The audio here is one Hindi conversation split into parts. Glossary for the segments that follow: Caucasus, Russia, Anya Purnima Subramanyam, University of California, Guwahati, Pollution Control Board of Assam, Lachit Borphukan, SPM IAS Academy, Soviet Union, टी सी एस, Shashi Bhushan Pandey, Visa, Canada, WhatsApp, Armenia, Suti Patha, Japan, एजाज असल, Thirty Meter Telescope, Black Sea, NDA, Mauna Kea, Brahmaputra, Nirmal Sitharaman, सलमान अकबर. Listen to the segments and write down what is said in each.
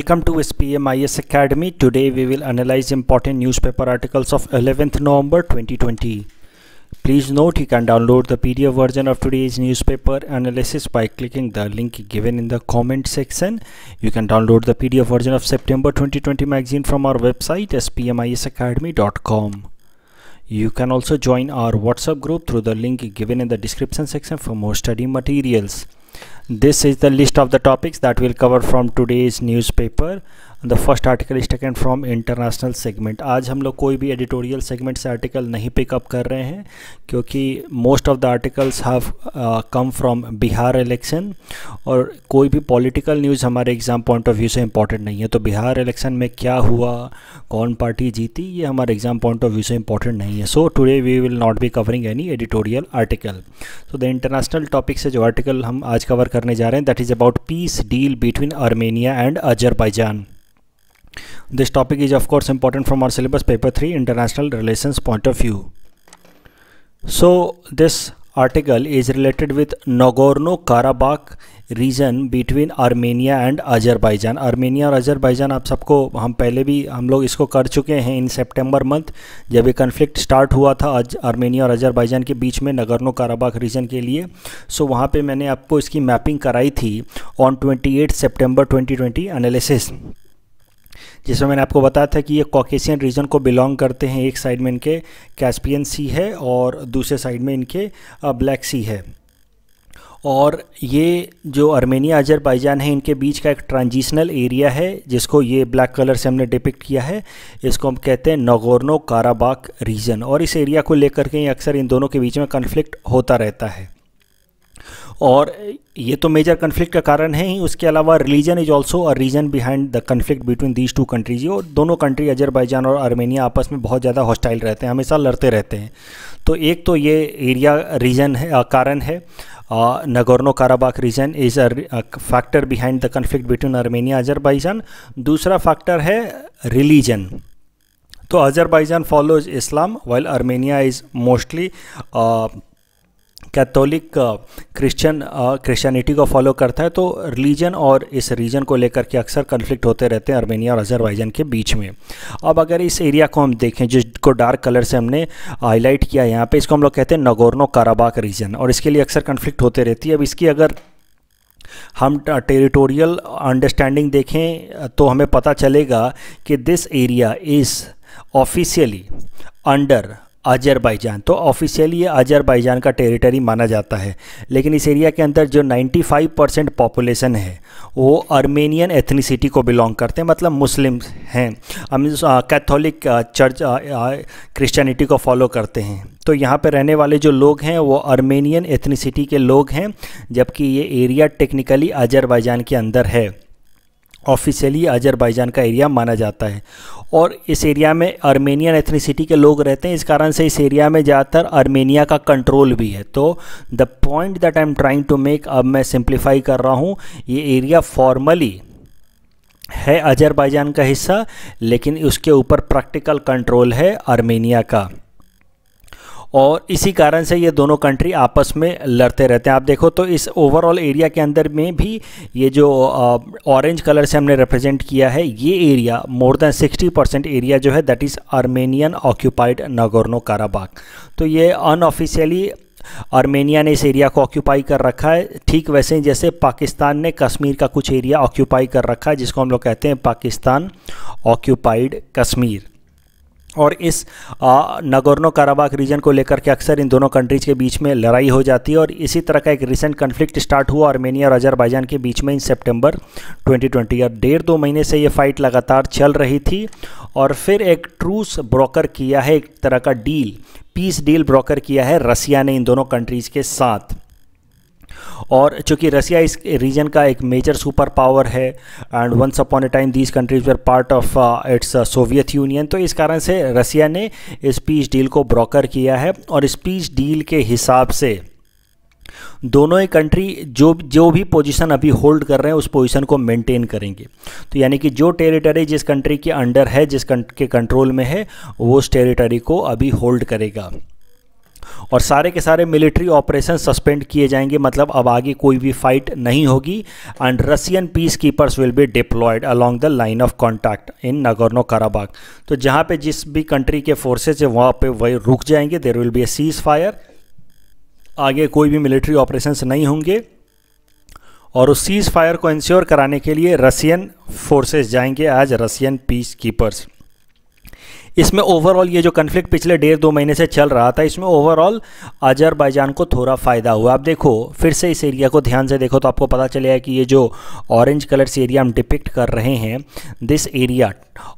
Welcome to SPM IAS Academy. Today we will analyze important newspaper articles of 11th November 2020. Please note you can download the PDF version of today's newspaper analysis by clicking the link given in the comment section. You can download the PDF version of September 2020 magazine from our website spmisacademy.com. You can also join our WhatsApp group through the link given in the description section for more study materials. This is the list of the topics that we'll cover from today's newspaper. The first article is taken from international segment. आज हम लोग कोई भी editorial segment से article नहीं pick up कर रहे हैं क्योंकि most of the articles have come from Bihar election और कोई भी political news हमारे exam point of view से important नहीं है. तो बिहार election में क्या हुआ, कौन party जीती, ये हमारे exam point of view से important नहीं है. So today we will not be covering any editorial article. So the international topic से जो article हम आज cover करने जा रहे हैं that is about peace deal between Armenia and Azerbaijan. This topic is of course important from our syllabus paper 3 international relations point of view. So this article is related with Nagorno-Karabakh region between Armenia and Azerbaijan. Armenia और अजरबैजान आप सबको हम पहले भी हम लोग इसको कर चुके हैं इन सितंबर मंथ जब ये कन्फ्लिक्ट स्टार्ट हुआ था आर्मेनिया और अजरबैजान के बीच में नगोर्नो काराबाख रीजन के लिए. सो वहाँ पे मैंने आपको इसकी मैपिंग कराई थी ऑन 28 सितंबर 2020 एनालिसिस जिसमें मैंने आपको बताया था कि ये कॉकेशियन रीजन को बिलोंग करते हैं. एक साइड में इनके कैस्पियन सी है और दूसरे साइड में इनके ब्लैक सी है और ये जो आर्मेनिया अजरबैजान है इनके बीच का एक ट्रांजिशनल एरिया है जिसको ये ब्लैक कलर से हमने डिपिक्ट किया है. इसको हम कहते हैं नगोर्नो काराबाख रीजन और इस एरिया को लेकर के अक्सर इन दोनों के बीच में कन्फ्लिक्ट होता रहता है और ये तो मेजर कन्फ्लिक्ट का कारण है ही. उसके अलावा religion is also a reason behind the conflict between these two countries. और दोनों कंट्री अजरबैजान और आर्मेनिया आपस में बहुत ज़्यादा हॉस्टाइल रहते हैं, हमेशा लड़ते रहते हैं. तो एक तो ये एरिया रीजन है कारण है. Nagorno Karabakh region is a factor behind the conflict between Armenia Azerbaijan. दूसरा फैक्टर है रिलीजन. तो Azerbaijan follows Islam while Armenia is mostly Catholic Christianity को फॉलो करता है. तो रिलीजन और इस रीजन को लेकर के अक्सर कन्फ्लिक्ट होते रहते हैं आर्मेनिया और अजरबैजान के बीच में. अब अगर इस एरिया को हम देखें जिसको डार्क कलर से हमने हाईलाइट किया यहाँ पे, इसको हम लोग कहते हैं नगोर्नो काराबाख रीजन और इसके लिए अक्सर कन्फ्लिक्ट होते रहती है. अब इसकी अगर हम टेरिटोरियल अंडरस्टैंडिंग देखें तो हमें पता चलेगा कि this area is officially under Azerbaijan. तो ऑफिशियली ये अजरबैजान का टेरिटरी माना जाता है लेकिन इस एरिया के अंदर जो 95% पॉपुलेशन है वो आर्मेनियन एथनिसिटी को बिलोंग करते हैं, मतलब मुस्लिम हैं, कैथोलिक चर्च क्रिश्चियनिटी को फॉलो करते हैं. तो यहाँ पे रहने वाले जो लोग हैं वो आर्मेनियन एथनिसिटी के लोग हैं जबकि ये एरिया टेक्निकली अजरबैजान के अंदर है. ऑफिशियली अजरबैजान का एरिया माना जाता है और इस एरिया में आर्मेनियन एथनिसिटी के लोग रहते हैं. इस कारण से इस एरिया में ज़्यादातर आर्मेनिया का कंट्रोल भी है. तो the point that I am trying to make, अब मैं सिंप्लीफाई कर रहा हूँ, ये एरिया फॉर्मली है अजरबैजान का हिस्सा लेकिन उसके ऊपर प्रैक्टिकल कंट्रोल है आर्मेनिया का और इसी कारण से ये दोनों कंट्री आपस में लड़ते रहते हैं. आप देखो तो इस ओवरऑल एरिया के अंदर में भी ये जो ऑरेंज कलर से हमने रिप्रेजेंट किया है ये एरिया मोर देन 60% एरिया जो है that is Armenian occupied Nagorno Karabakh. तो ये अनऑफिशियली आर्मेनिया ने इस एरिया को ऑक्यूपाई कर रखा है ठीक वैसे ही जैसे पाकिस्तान ने कश्मीर का कुछ एरिया ऑक्यूपाई कर रखा है जिसको हम लोग कहते हैं पाकिस्तान ऑक्यूपाइड कश्मीर. और इस नगोर्नो काराबाख रीजन को लेकर के अक्सर इन दोनों कंट्रीज़ के बीच में लड़ाई हो जाती है और इसी तरह का एक रिसेंट कन्फ्लिक्ट स्टार्ट हुआ आर्मेनिया और अजरबैजान के बीच में इन सितंबर 2020. और डेढ़ दो महीने से ये फ़ाइट लगातार चल रही थी और फिर एक ट्रूस ब्रोकर किया है, एक तरह का डील, पीस डील ब्रोकर किया है रसिया ने इन दोनों कंट्रीज़ के साथ. और चूँकि रसिया इस रीजन का एक मेजर सुपर पावर है and once upon a time these countries were part of its Soviet Union. तो इस कारण से रसिया ने इस पीस डील को ब्रोकर किया है और इस पीस डील के हिसाब से दोनों ही कंट्री जो भी पोजीशन अभी होल्ड कर रहे हैं उस पोजीशन को मेंटेन करेंगे. तो यानी कि जो टेरिटरी जिस कंट्री के अंडर है, जिस के कंट्रोल में है, वो उस टेरिटरी को अभी होल्ड करेगा. और सारे के सारे मिलिट्री ऑपरेशन सस्पेंड किए जाएंगे, मतलब अब आगे कोई भी फाइट नहीं होगी। And Russian peace keepers will be deployed along the line of contact in Nagorno Karabakh. तो जहाँ पे जिस भी कंट्री के फोर्सेज है वहाँ पे वही रुक जाएंगे। There will be a cease fire, आगे कोई भी मिलिट्री ऑपरेशंस नहीं होंगे। और उस सीज फायर को इंश्योर कराने के लिए रशियन फोर्सेज जाएंगे एज रशियन पीस कीपर्स। इसमें ओवरऑल ये जो कन्फ्लिक्ट पिछले डेढ़ दो महीने से चल रहा था, इसमें ओवरऑल अजरबैजान को थोड़ा फ़ायदा हुआ। आप देखो फिर से इस एरिया को ध्यान से देखो तो आपको पता चलेगा कि ये जो ऑरेंज कलर से एरिया हम डिपिक्ट कर रहे हैं, दिस एरिया,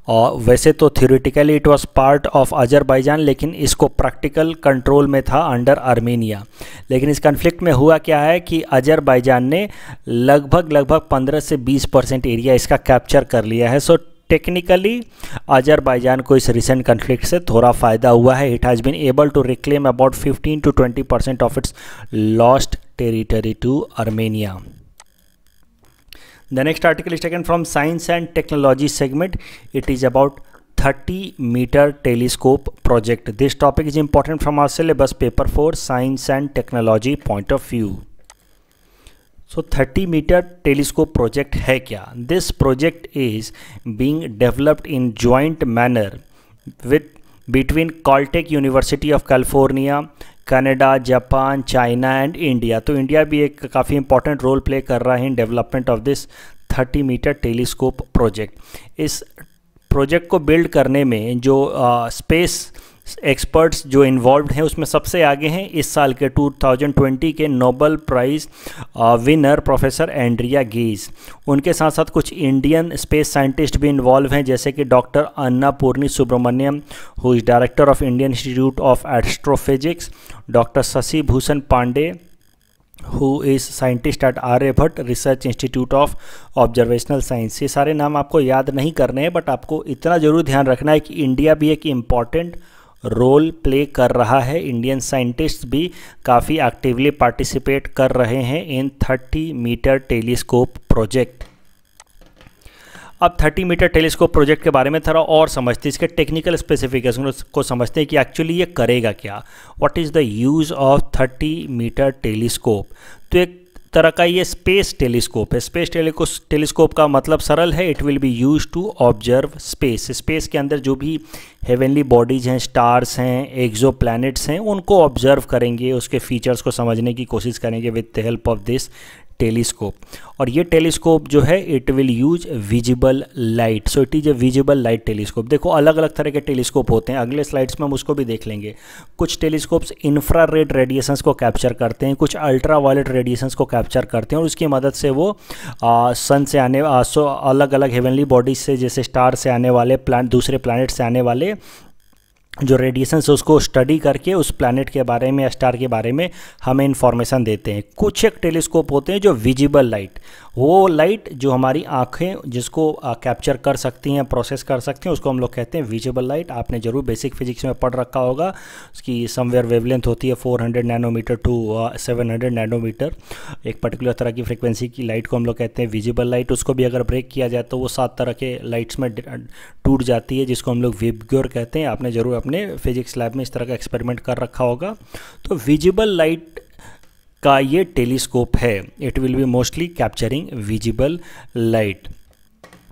और वैसे तो theoretically it was part of Azerbaijan, लेकिन इसको प्रैक्टिकल कंट्रोल में था अंडर आर्मेनिया। लेकिन इस कन्फ्लिक्ट में हुआ क्या है कि अजरबैजान ने लगभग 15 से 20% एरिया इसका कैप्चर कर लिया है। सो टेक्निकली अजरबैजान को इस रिसेंट कन्फ्लिक्ट से थोड़ा फ़ायदा हुआ है। It has been able to reclaim about 15 to 20% of its lost territory to Armenia. The next article is taken from science and technology segment. It is about 30 meter telescope project. This topic is important from our syllabus paper 4 science and technology point of view. So 30 meter telescope project है क्या? This project is being developed in joint manner with between Caltech University of California, Canada, Japan, China and India. तो इंडिया भी एक काफ़ी इंपॉर्टेंट रोल प्ले कर रहा है in development of this 30 meter telescope project. इस प्रोजेक्ट को बिल्ड करने में जो स्पेस एक्सपर्ट्स जो इन्वॉल्व हैं उसमें सबसे आगे हैं इस साल के 2020 के Nobel prize winner professor Andrea Ghez. उनके साथ साथ कुछ इंडियन स्पेस साइंटिस्ट भी इन्वॉल्व हैं, जैसे कि doctor Annapurni Subramaniam who is director of Indian Institute of Astrophysics, doctor Shashi Bhushan Pande who is scientist at Aryabhatta research institute of observational science. ये सारे नाम आपको याद नहीं करने हैं, बट आपको इतना ज़रूर ध्यान रखना है कि इंडिया भी एक इम्पॉर्टेंट रोल प्ले कर रहा है। इंडियन साइंटिस्ट भी काफ़ी एक्टिवली पार्टिसिपेट कर रहे हैं इन 30 meter टेलीस्कोप प्रोजेक्ट। अब 30 meter टेलीस्कोप प्रोजेक्ट के बारे में थोड़ा और समझते हैं, इसके टेक्निकल स्पेसिफिकेशन को समझते हैं कि एक्चुअली ये करेगा क्या। What is the use of 30 meter telescope? तो एक तरह का ये स्पेस टेलीस्कोप है। स्पेस टेलीस्कोप का मतलब सरल है, it will be use to observe space. Space के अंदर जो भी हेवनली बॉडीज़ हैं, स्टार्स हैं, एक्सोप्लैनेट्स हैं, उनको ऑब्जर्व करेंगे, उसके फीचर्स को समझने की कोशिश करेंगे with the help of this telescope. और ये टेलीस्कोप जो है it will use visible light. So it is a visible light telescope. देखो अलग अलग तरह के टेलीस्कोप होते हैं, अगले स्लाइड्स में हम उसको भी देख लेंगे। कुछ टेलीस्कोप्स इंफ्रारेड रेडिएशंस को कैप्चर करते हैं, कुछ अल्ट्रा वायलेट रेडिएशंस को कैप्चर करते हैं, और उसकी मदद से वो सन से आने अलग अलग हेवनली बॉडीज से, जैसे स्टार से आने वाले, दूसरे प्लानट से आने वाले जो रेडिएशंस उसको स्टडी करके उस प्लैनेट के बारे में या स्टार के बारे में हमें इन्फॉर्मेशन देते हैं। कुछ एक टेलीस्कोप होते हैं जो विजिबल लाइट, वो लाइट जो हमारी आँखें जिसको कैप्चर कर सकती हैं, प्रोसेस कर सकती हैं, उसको हम लोग कहते हैं विजिबल लाइट। आपने जरूर बेसिक फिजिक्स में पढ़ रखा होगा उसकी समवेयर वेवलेंथ होती है 400 नैनोमीटर to 700 नैनोमीटर। एक पर्टिकुलर तरह की फ्रिक्वेंसी की लाइट को हम लोग कहते हैं विजिबल लाइट। उसको भी अगर ब्रेक किया जाए तो वो 7 तरह के लाइट्स में टूट जाती है, जिसको हम लोग विबग्योर कहते हैं। आपने जरूर अपने फिजिक्स लैब में इस तरह का एक्सपेरिमेंट कर रखा होगा। तो विजिबल लाइट का ये टेलीस्कोप है, it will be mostly capturing visible light.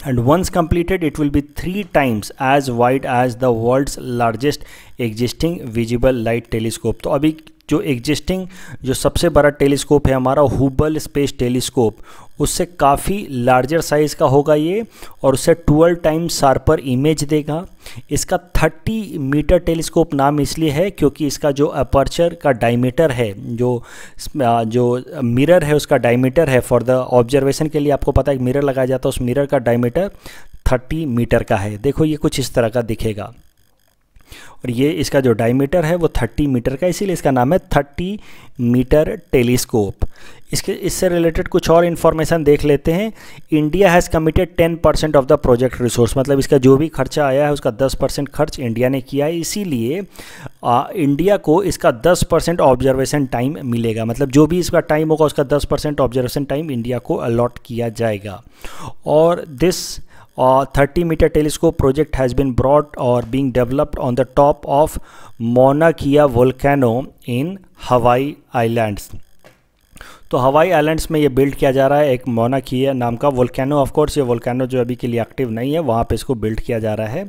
And once completed it will be 3 times as wide as the world's largest existing visible light telescope. तो अभी जो एग्जिस्टिंग जो सबसे बड़ा टेलीस्कोप है हमारा हुबल स्पेस टेलीस्कोप, उससे काफ़ी लार्जर साइज़ का होगा ये, और उससे 12 times शार्पर इमेज देगा। इसका 30 meter टेलीस्कोप नाम इसलिए है क्योंकि इसका जो अपर्चर का डायमीटर है, जो मिरर है उसका डायमीटर है, फॉर द ऑब्जर्वेशन के लिए आपको पता है एक मिरर लगाया जाता है, उस मिरर का डायमीटर 30 meter का है। देखो ये कुछ इस तरह का दिखेगा, और ये इसका जो डायमीटर है वो 30 meter का, इसीलिए इसका नाम है 30 meter टेलीस्कोप। इससे रिलेटेड कुछ और इन्फॉर्मेशन देख लेते हैं। India has committed 10% of the project resource, मतलब इसका जो भी खर्चा आया है उसका 10% खर्च इंडिया ने किया है। इसीलिए इंडिया को इसका 10% ऑब्जर्वेशन टाइम मिलेगा, मतलब जो भी इसका टाइम होगा उसका 10% ऑब्जर्वेशन टाइम इंडिया को अलॉट किया जाएगा। और दिस और 30-meter telescope project has been brought or being developed on the top of Mauna Kea volcano in Hawaii Islands. तो हवाई आइलैंड्स में ये बिल्ड किया जा रहा है एक मौना किया नाम का वोल्केनो. ऑफ कोर्स ये वोल्केनो जो अभी के लिए एक्टिव नहीं है, वहाँ पे इसको बिल्ड किया जा रहा है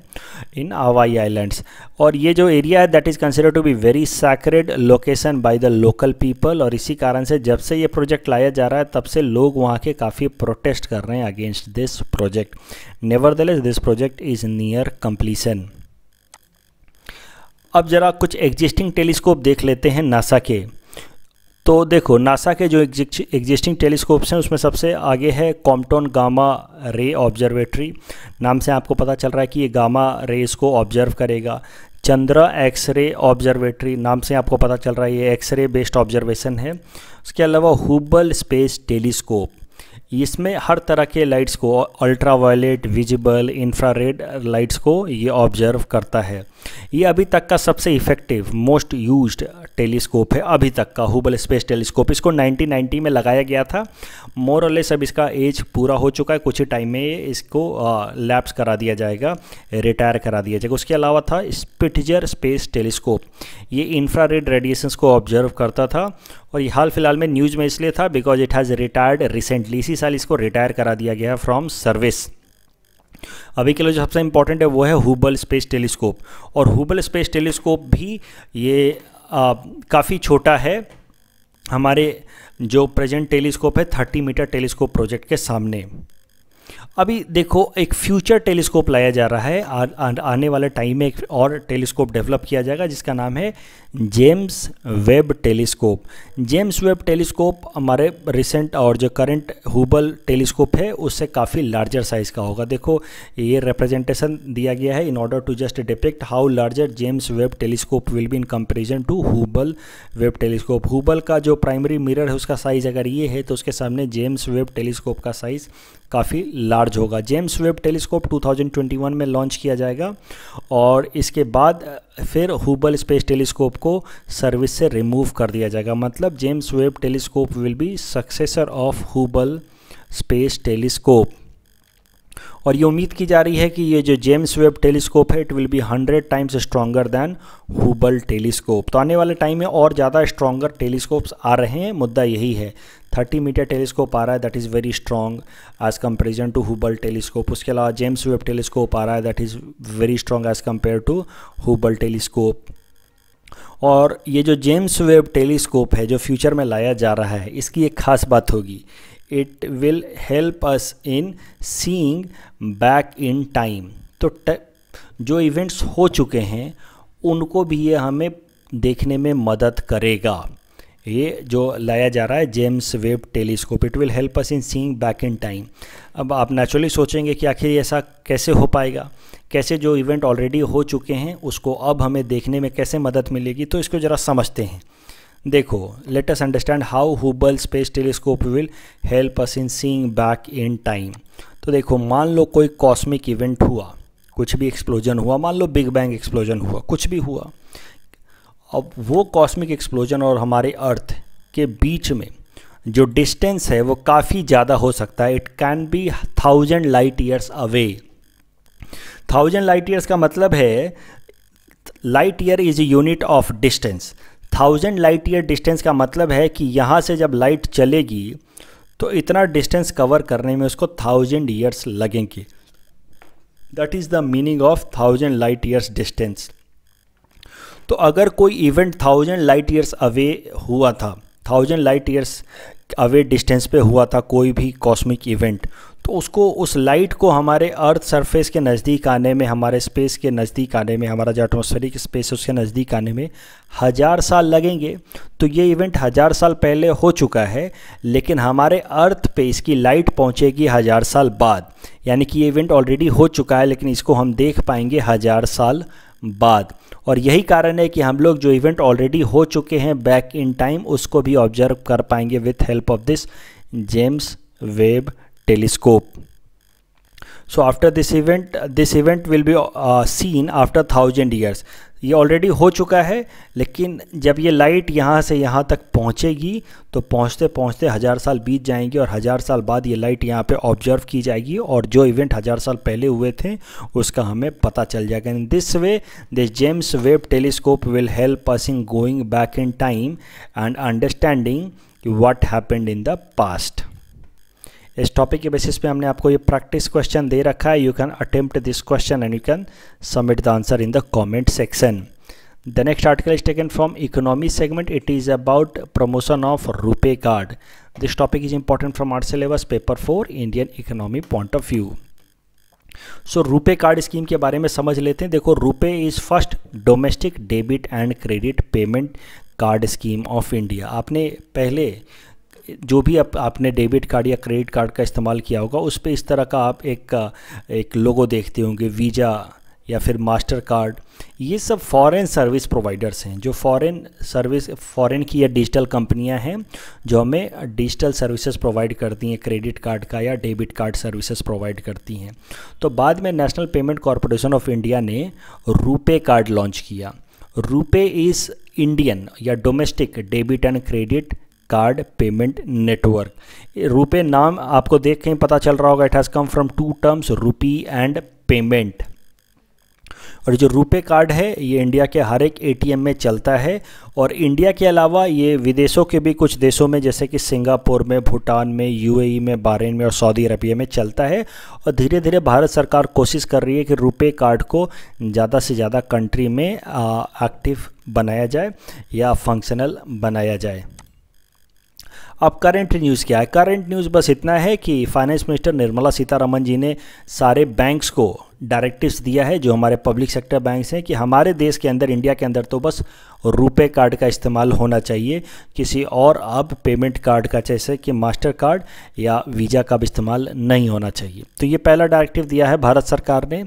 इन हवाई आइलैंड्स. और ये जो एरिया है that is considered to be very sacred location by the local people. और इसी कारण से जब से ये प्रोजेक्ट लाया जा रहा है तब से लोग वहाँ के काफ़ी प्रोटेस्ट कर रहे हैं against this project. Nevertheless this project is near completion. अब ज़रा कुछ एग्जिस्टिंग टेलीस्कोप देख लेते हैं नासा के. तो देखो नासा के जो एग्जिस्टिंग टेलीस्कोप्स हैं उसमें सबसे आगे है कॉम्पटन गामा रे ऑब्जर्वेटरी. नाम से आपको पता चल रहा है कि ये गामा रेज़ को ऑब्जर्व करेगा. चंद्रा एक्सरे ऑब्जर्वेटरी, नाम से आपको पता चल रहा है ये एक्सरे बेस्ड ऑब्जर्वेशन है. उसके अलावा हबल स्पेस टेलीस्कोप, इसमें हर तरह के लाइट्स को, अल्ट्रावायलेट, विजिबल, इंफ्रारेड लाइट्स को ये ऑब्जर्व करता है. ये अभी तक का सबसे इफ़ेक्टिव मोस्ट यूज्ड टेलीस्कोप है अभी तक का हबल स्पेस टेलीस्कोप. इसको 1990 में लगाया गया था. मोर और लेस अब इसका एज पूरा हो चुका है. कुछ ही टाइम में इसको लैप्स करा दिया जाएगा, रिटायर करा दिया जाएगा. उसके अलावा था स्पिटजर स्पेस टेलीस्कोप. ये इंफ्रारेड रेडिएशंस को ऑब्जर्व करता था और ये हाल फिलहाल में न्यूज़ में इसलिए था because it has retired recently. इसी साल इसको रिटायर करा दिया गया है फ्रॉम सर्विस. अभी के लिए जो सबसे इम्पॉर्टेंट है वो है हबल स्पेस टेलीस्कोप. और हबल स्पेस टेलीस्कोप भी ये काफ़ी छोटा है हमारे जो प्रेजेंट टेलीस्कोप है 30 मीटर टेलीस्कोप प्रोजेक्ट के सामने. अभी देखो एक फ्यूचर टेलीस्कोप लाया जा रहा है. आने वाले टाइम में एक और टेलीस्कोप डेवलप किया जाएगा जिसका नाम है James Webb telescope. James Webb telescope हमारे रिसेंट और जो करंट हबल टेलीस्कोप है उससे काफ़ी लार्जर साइज़ का होगा. देखो ये रिप्रेजेंटेशन दिया गया है in order to just depict how larger James Webb telescope will be in comparison to Hubble Webb telescope. हबल का जो प्राइमरी मिरर है उसका साइज़ अगर ये है तो उसके सामने जेम्स वेब टेलीस्कोप का साइज़ काफ़ी लार्ज होगा. जेम्स वेब टेलीस्कोप 2021 में लॉन्च किया जाएगा और इसके बाद फिर हबल स्पेस टेलीस्कोप को सर्विस से रिमूव कर दिया जाएगा. मतलब James Webb telescope will be successor of Hubble space telescope. और ये उम्मीद की जा रही है कि ये जो जेम्स वेब टेलीस्कोप है it will be 100 times stronger than Hubble telescope. तो आने वाले टाइम में और ज़्यादा स्ट्रॉन्गर टेलीस्कोप्स आ रहे हैं. मुद्दा यही है 30 मीटर टेलीस्कोप आ रहा है that is very strong as comparison to Hubble telescope. उसके अलावा जेम्स वेब टेलीस्कोप आ रहा है that is very strong as compare to Hubble telescope. और ये जो जेम्स वेब टेलीस्कोप है जो फ्यूचर में लाया जा रहा है इसकी एक खास बात होगी. It will help us in seeing back in time. तो जो इवेंट्स हो चुके हैं उनको भी ये हमें देखने में मदद करेगा. ये जो लाया जा रहा है James Webb telescope it will help us in seeing back in time. अब आप नेचुरली सोचेंगे कि आखिर ऐसा कैसे हो पाएगा, कैसे जो इवेंट ऑलरेडी हो चुके हैं उसको अब हमें देखने में कैसे मदद मिलेगी. तो इसको ज़रा समझते हैं. देखो let us understand how Hubble space telescope will help us in seeing back in time. तो देखो मान लो कोई कॉस्मिक इवेंट हुआ, कुछ भी एक्सप्लोजन हुआ, मान लो बिग बैंग एक्सप्लोजन हुआ, कुछ भी हुआ. अब वो कॉस्मिक एक्सप्लोजन और हमारे अर्थ के बीच में जो डिस्टेंस है वो काफ़ी ज़्यादा हो सकता है. It can be 1000 light years away. 1000 light years का मतलब है light year is a unit of distance. 1000 light year distance का मतलब है कि यहाँ से जब लाइट चलेगी तो इतना डिस्टेंस कवर करने में उसको 1000 ईयर्स लगेंगे. That is the meaning of 1000 light years distance. तो अगर कोई इवेंट 1000 लाइट ईयर्स अवे हुआ था, 1000 लाइट ईयर्स अवे डिस्टेंस पे हुआ था कोई भी कॉस्मिक इवेंट, तो उसको उस लाइट को हमारे अर्थ सरफेस के नज़दीक आने में, हमारे स्पेस के नज़दीक आने में, हमारा जो एटमॉस्फेरिक स्पेस उसके नज़दीक आने में 1000 साल लगेंगे. तो ये इवेंट 1000 साल पहले हो चुका है लेकिन हमारे अर्थ पे इसकी लाइट पहुंचेगी 1000 साल बाद. यानी कि ये इवेंट ऑलरेडी हो चुका है लेकिन इसको हम देख पाएंगे 1000 साल बाद. और यही कारण है कि हम लोग जो इवेंट ऑलरेडी हो चुके हैं बैक इन टाइम उसको भी ऑब्जर्व कर पाएंगे with help of this James Webb telescope. So after this event will be seen after 1000 years. ये ऑलरेडी हो चुका है, लेकिन जब ये लाइट यहाँ से यहाँ तक पहुँचेगी तो पहुँचते पहुँचते 1000 साल बीत जाएंगे और 1000 साल बाद ये लाइट यहाँ पे ऑब्जर्व की जाएगी और जो इवेंट 1000 साल पहले हुए थे उसका हमें पता चल जाएगा. In this way this James Webb telescope will help us in going back in time and understanding what happened in the past. इस टॉपिक के बेसिस पे हमने आपको ये प्रैक्टिस क्वेश्चन दे रखा है. You can attempt this question and you can submit the answer in the comment section. The next article is taken from economy segment. It is about promotion of RuPay card. This topic is important from our syllabus paper 4 Indian economy point of view. So RuPay card scheme के बारे में समझ लेते हैं. देखो, RuPay is first domestic debit and credit payment card scheme of India. आपने पहले जो भी आपने डेबिट कार्ड या क्रेडिट कार्ड का इस्तेमाल किया होगा उस पे इस तरह का आप एक लोगो देखते होंगे. वीज़ा या फिर मास्टर कार्ड, ये सब फॉरेन सर्विस प्रोवाइडर्स हैं, जो फॉरेन की या डिजिटल कंपनियां हैं जो हमें डिजिटल सर्विसेज प्रोवाइड करती हैं, क्रेडिट कार्ड का या डेबिट कार्ड सर्विसेज प्रोवाइड करती हैं. तो बाद में national payment corporation of India ने रुपे कार्ड लॉन्च किया. रुपे इज़ इंडियन या domestic debit and credit card payment network. RuPay नाम आपको देख के पता चल रहा होगा. It has come from 2 terms, rupee and payment. और जो रुपे कार्ड है ये इंडिया के हर एक एटीएम में चलता है और इंडिया के अलावा ये विदेशों के भी कुछ देशों में जैसे कि सिंगापुर में, भूटान में, यूएई में, बहरीन में और सऊदी अरबिया में चलता है. और धीरे धीरे भारत सरकार कोशिश कर रही है कि रुपे कार्ड को ज़्यादा से ज़्यादा कंट्री में एक्टिव बनाया जाए या फंक्शनल बनाया जाए. अब करंट न्यूज़ क्या है? करंट न्यूज़ बस इतना है कि फाइनेंस मिनिस्टर निर्मला सीतारमण जी ने सारे बैंक्स को डायरेक्टिव्स दिया है, जो हमारे पब्लिक सेक्टर बैंक्स हैं, कि हमारे देश के अंदर, इंडिया के अंदर तो बस रुपे कार्ड का इस्तेमाल होना चाहिए. किसी और अब पेमेंट कार्ड का, जैसे कि मास्टर कार्ड या वीज़ा का भी इस्तेमाल नहीं होना चाहिए. तो ये पहला डायरेक्टिव दिया है भारत सरकार ने.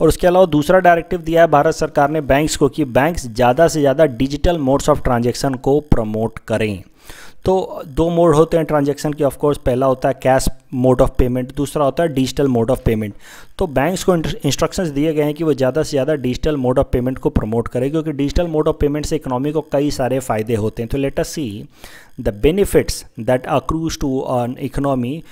और उसके अलावा दूसरा डायरेक्टिव दिया है भारत सरकार ने बैंक्स को कि बैंक्स ज़्यादा से ज़्यादा डिजिटल मोड्स ऑफ ट्रांजेक्शन को प्रमोट करें. तो 2 मोड होते हैं ट्रांजैक्शन के. ऑफ कोर्स पहला होता है कैश मोड ऑफ पेमेंट, दूसरा होता है डिजिटल मोड ऑफ पेमेंट. तो बैंक्स को इंस्ट्रक्शंस दिए गए हैं कि वो ज़्यादा से ज़्यादा डिजिटल मोड ऑफ पेमेंट को प्रमोट करें, क्योंकि डिजिटल मोड ऑफ पेमेंट से इकोनॉमी को कई सारे फायदे होते हैं. तो let us see the benefits that accrue to an economy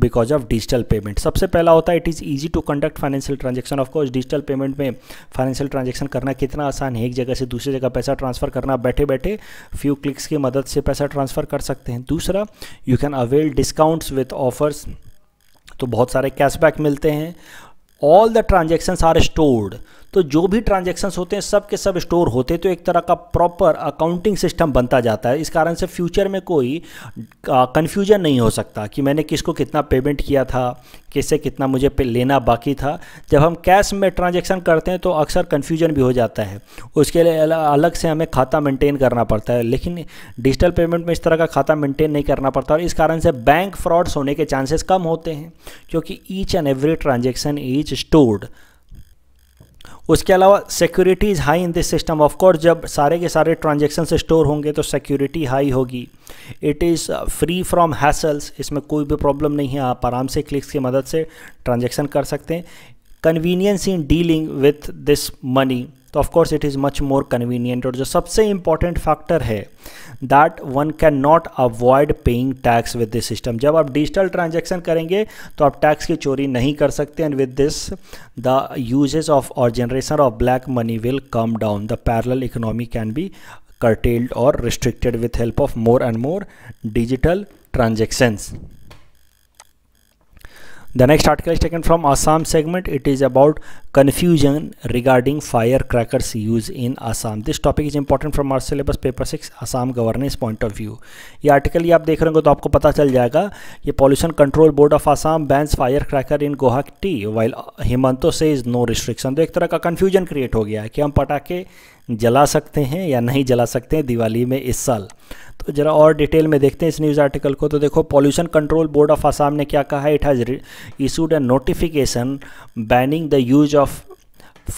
because of digital payment. सबसे पहला होता है it is easy to conduct financial transaction. Of course digital payment में फाइनेंशियल ट्रांजेक्शन करना कितना आसान है. एक जगह से दूसरी जगह पैसा ट्रांसफ़र करना, बैठे बैठे फ्यू क्लिक्स की मदद से पैसा ट्रांसफ़र कर सकते हैं. दूसरा, you can avail discounts with offers, तो बहुत सारे कैशबैक मिलते हैं. All the transactions are stored, तो जो भी ट्रांजेक्शन्स होते हैं सब के सब स्टोर होते हैं. तो एक तरह का प्रॉपर अकाउंटिंग सिस्टम बनता जाता है. इस कारण से फ्यूचर में कोई कन्फ्यूजन नहीं हो सकता कि मैंने किसको कितना पेमेंट किया था, किससे कितना मुझे लेना बाकी था. जब हम कैश में ट्रांजेक्शन करते हैं तो अक्सर कन्फ्यूजन भी हो जाता है, उसके लिए अलग से हमें खाता मेंटेन करना पड़ता है. लेकिन डिजिटल पेमेंट में इस तरह का खाता मेंटेन नहीं करना पड़ता और इस कारण से बैंक फ्रॉड्स होने के चांसेस कम होते हैं, क्योंकि each and every transaction is stored. उसके अलावा security is high in this system. Of course जब सारे के सारे ट्रांजेक्शन से स्टोर होंगे तो सिक्योरिटी हाई होगी. It is free from hassles, इसमें कोई भी प्रॉब्लम नहीं है, आप आराम से क्लिक्स की मदद से ट्रांजेक्शन कर सकते हैं. Convenience in dealing with this money, तो of course it is much more convenient. और जो सबसे इम्पॉर्टेंट फैक्टर है that one can not avoid paying tax with this system. जब आप डिजिटल ट्रांजेक्शन करेंगे तो आप टैक्स की चोरी नहीं कर सकते. And with this the uses of और generation of black money will come down. The parallel economy can be curtailed और restricted with help of more and more digital transactions. The next article is taken from Assam segment. It is about confusion regarding firecrackers use in Assam. This topic is important from our syllabus paper 6 Assam governance point of view. ये आर्टिकल ये आप देख रहे होंगे तो आपको पता चल जाएगा. ये pollution control board of Assam bans fire cracker in Guwahati while Himanta says is no restriction. तो एक तरह का कन्फ्यूजन क्रिएट हो गया है कि हम पटाखे जला सकते हैं या नहीं जला सकते हैं दिवाली में इस साल. तो ज़रा और डिटेल में देखते हैं इस न्यूज़ आर्टिकल को. तो देखो, pollution control board of Assam ने क्या कहा है. It has issued a notification banning the use of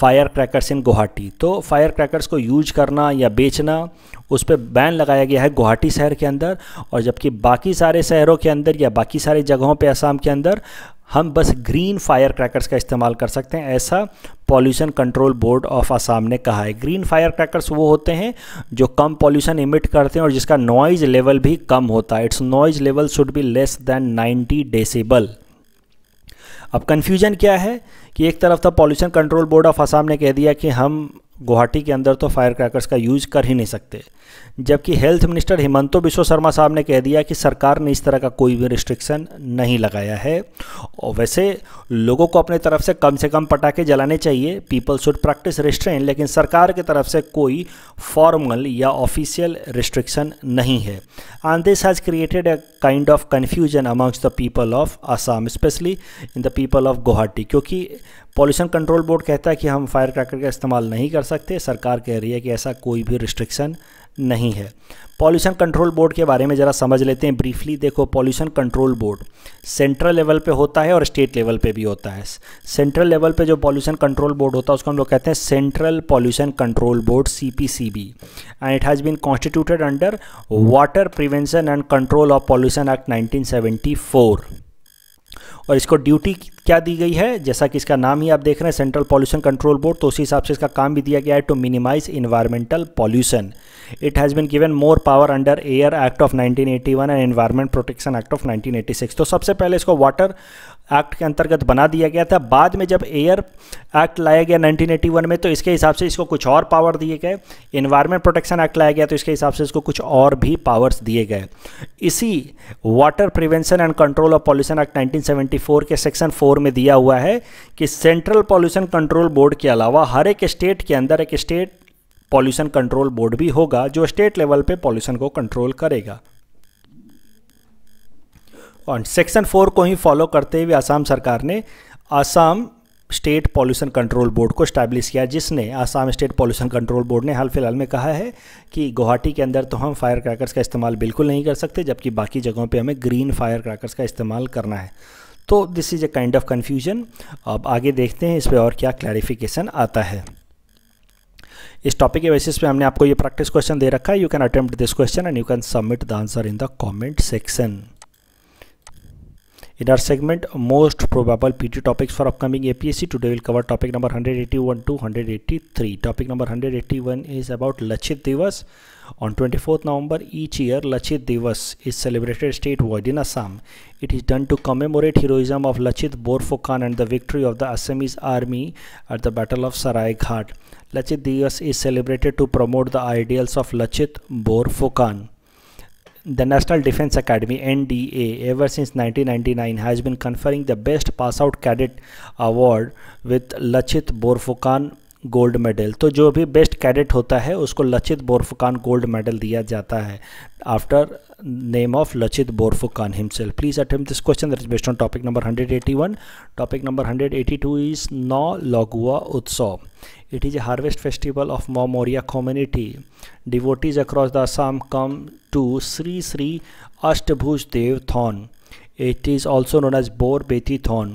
fire crackers in Guwahati. तो फायर क्रैकर्स को यूज करना या बेचना उस पर बैन लगाया गया है गुवाहाटी शहर के अंदर, और जबकि बाकी सारे शहरों के अंदर या बाकी सारे जगहों पे असम के अंदर हम बस ग्रीन फायर क्रैकर्स का इस्तेमाल कर सकते हैं, ऐसा pollution control board of Assam ने कहा है। ग्रीन फायर क्रैकर्स वो होते हैं जो कम पॉल्यूशन इमिट करते हैं और जिसका नॉइज़ लेवल भी कम होता है। Its noise level should be less than 90 decibel. अब कन्फ्यूजन क्या है कि एक तरफ तो pollution control board of Assam ने कह दिया कि हम गुवाहाटी के अंदर तो फायर क्रैकर्स का यूज़ कर ही नहीं सकते, जबकि हेल्थ मिनिस्टर हिमंतो बिस्व शर्मा साहब ने कह दिया कि सरकार ने इस तरह का कोई भी रिस्ट्रिक्शन नहीं लगाया है। और वैसे लोगों को अपने तरफ से कम पटाखे जलाने चाहिए, पीपल शुड प्रैक्टिस रिस्ट्रेन, लेकिन सरकार की तरफ से कोई फॉर्मल या ऑफिशियल रिस्ट्रिक्शन नहीं है। And this has created a kind of confusion amongst the people of Assam, specially in the people of Guwahati, क्योंकि पॉल्यूशन कंट्रोल बोर्ड कहता है कि हम फायर क्रैकर का इस्तेमाल नहीं कर सकते, सरकार कह रही है कि ऐसा कोई भी रिस्ट्रिक्शन नहीं है। पॉल्यूशन कंट्रोल बोर्ड के बारे में ज़रा समझ लेते हैं ब्रीफली। देखो, pollution control board central level पे होता है और स्टेट लेवल पे भी होता है। सेंट्रल लेवल पे जो पॉल्यूशन कंट्रोल बोर्ड होता है उसको हम लोग कहते हैं central pollution control board, CPCB, and it has been constituted under water prevention and control of pollution act 1974, और इसको ड्यूटी क्या दी गई है, जैसा कि इसका नाम ही आप देख रहे हैं सेंट्रल पॉल्यूशन कंट्रोल बोर्ड, तो उसी हिसाब से इसका काम भी दिया गया है to minimise environmental pollution. It has been given more power under air act of 1981 and environment protection act of 1986। तो सबसे पहले इसको वाटर एक्ट के अंतर्गत बना दिया गया था, बाद में जब एयर एक्ट लाया गया 1981 में तो इसके हिसाब से इसको कुछ और पावर दिए गए, एनवायरमेंट प्रोटेक्शन एक्ट लाया गया तो इसके हिसाब से इसको कुछ और भी पावर्स दिए गए। इसी water prevention and control of pollution act 1974 के सेक्शन 4 में दिया हुआ है कि सेंट्रल पॉल्यूशन कंट्रोल बोर्ड के अलावा हर एक स्टेट के अंदर एक स्टेट पॉल्यूशन कंट्रोल बोर्ड भी होगा जो स्टेट लेवल पे पॉल्यूशन को कंट्रोल करेगा। और सेक्शन 4 को ही फॉलो करते हुए असम सरकार ने Assam state pollution control board को स्टैब्लिश किया, जिसने Assam state pollution control board ने हाल फिलहाल में कहा है कि गुवाहाटी के अंदर तो हम फायर क्रैकर्स का इस्तेमाल बिल्कुल नहीं कर सकते, जबकि बाकी जगहों पे हमें ग्रीन फायर क्रैकर्स का इस्तेमाल करना है। तो this is a kind of confusion. अब आगे देखते हैं इस पर और क्या क्लैरिफिकेशन आता है। इस टॉपिक के बेसिस पे हमने आपको ये प्रैक्टिस क्वेश्चन दे रखा है, you can attempt this question and you can submit the answer in the comment section. In our segment, most probable PT topics for upcoming APSC, today we'll cover topic number 181 to 183. Topic number 181 is about Lachit Diwas. On 24th November each year, Lachit Diwas is celebrated statewide in Assam. It is done to commemorate heroism of Lachit Borphukan and the victory of the Assamese army at the Battle of Saraighat. Lachit Diwas is celebrated to promote the ideals of Lachit Borphukan. The National Defense Academy (NDA) ever since 1999 has been conferring the Best Pass Out Cadet Award with Lachit Borphukan Gold Medal. तो जो भी बेस्ट कैडेट होता है उसको लचित बोरफुकान गोल्ड मेडल दिया जाता है after name of Lachit Borphukan himself. Please attempt this question that is based on topic number 181. Topic number 182 is नौ लॉगुआ उत्सव. It is a harvest festival of Mau Moria community. Devotees across the Assam come to Sri Sri Ashtabhuj Dev Thon. It is also known as Bor Beti Thon.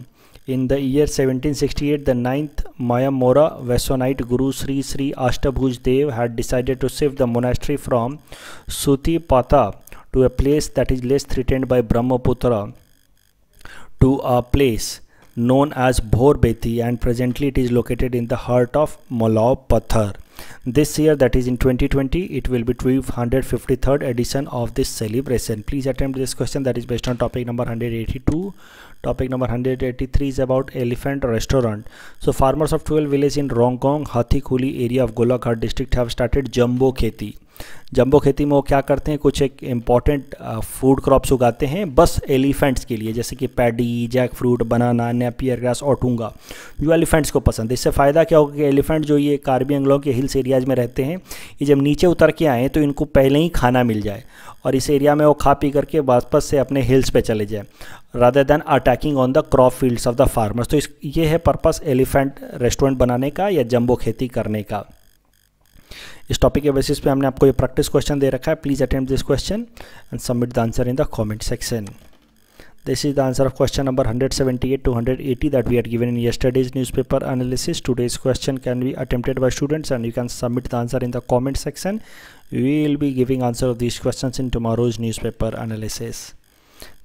In the year 1768, the 9th Mayamora Vaishnavite Guru Sri Sri Ashtabhuj Dev had decided to shift the monastery from Suti Patha to a place that is less threatened by Brahmaputra to a place known as Bor Beti, and presently it is located in the heart of Molau Pathar. This year, that is in 2020, it will be 253rd edition of this celebration. Please attempt this question that is based on topic number 182. Topic number 183 is about elephant restaurant. So farmers of 12 villages in Rongkong Hathikuli area of Golaghat district have started jumbo खेती. जंबो खेती में वो क्या करते हैं, कुछ एक इम्पॉर्टेंट फूड क्रॉप्स उगाते हैं बस एलिफेंट्स के लिए, जैसे कि paddy, jackfruit, banana, napier grass और टूंगा, जो एलिफेंट्स को पसंद है। इससे फ़ायदा क्या होगा कि एलिफेंट जो ये कार्बी एंगलोंग के हिल्स एरियाज में रहते हैं, ये जब नीचे उतर के आएँ तो इनको पहले ही खाना मिल जाए और इस एरिया में वो खा पी करके वापस से अपने हिल्स पे चले जाए, rather than attacking on the crop fields of the farmers. तो ये है पर्पस एलिफेंट रेस्टोरेंट बनाने का या जंबो खेती करने का। इस टॉपिक के बेसिस पे हमने आपको ये प्रैक्टिस क्वेश्चन दे रखा है। Please attempt this question and submit the answer in the comment section. This is the answer of question number 178 to 180 that we had given in yesterday's newspaper analysis. Today's question can be attempted by students and you can submit the answer in the comment section. We will be giving answer of these questions in tomorrow's newspaper analysis.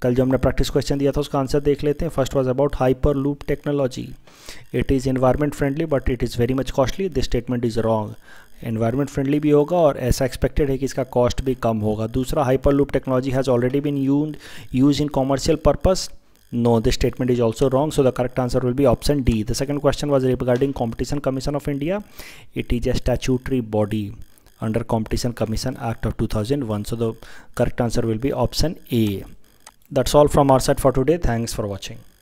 कल जो हमने प्रैक्टिस क्वेश्चन दिया था उसका आंसर देख लेते हैं. First was about hyperloop technology. It is environment friendly but it is very much costly. This statement is wrong. Environment friendly भी होगा और ऐसा एक्सपेक्टेड है कि इसका कॉस्ट भी कम होगा. दूसरा, hyperloop technology has already been use in commercial purpose. No, this statement is also wrong, so the correct answer will be option D. The second question was regarding Competition Commission of India. It is a statutory body under Competition Commission Act of 2001, so the correct answer will be option A. That's all from our side for today. Thanks for watching.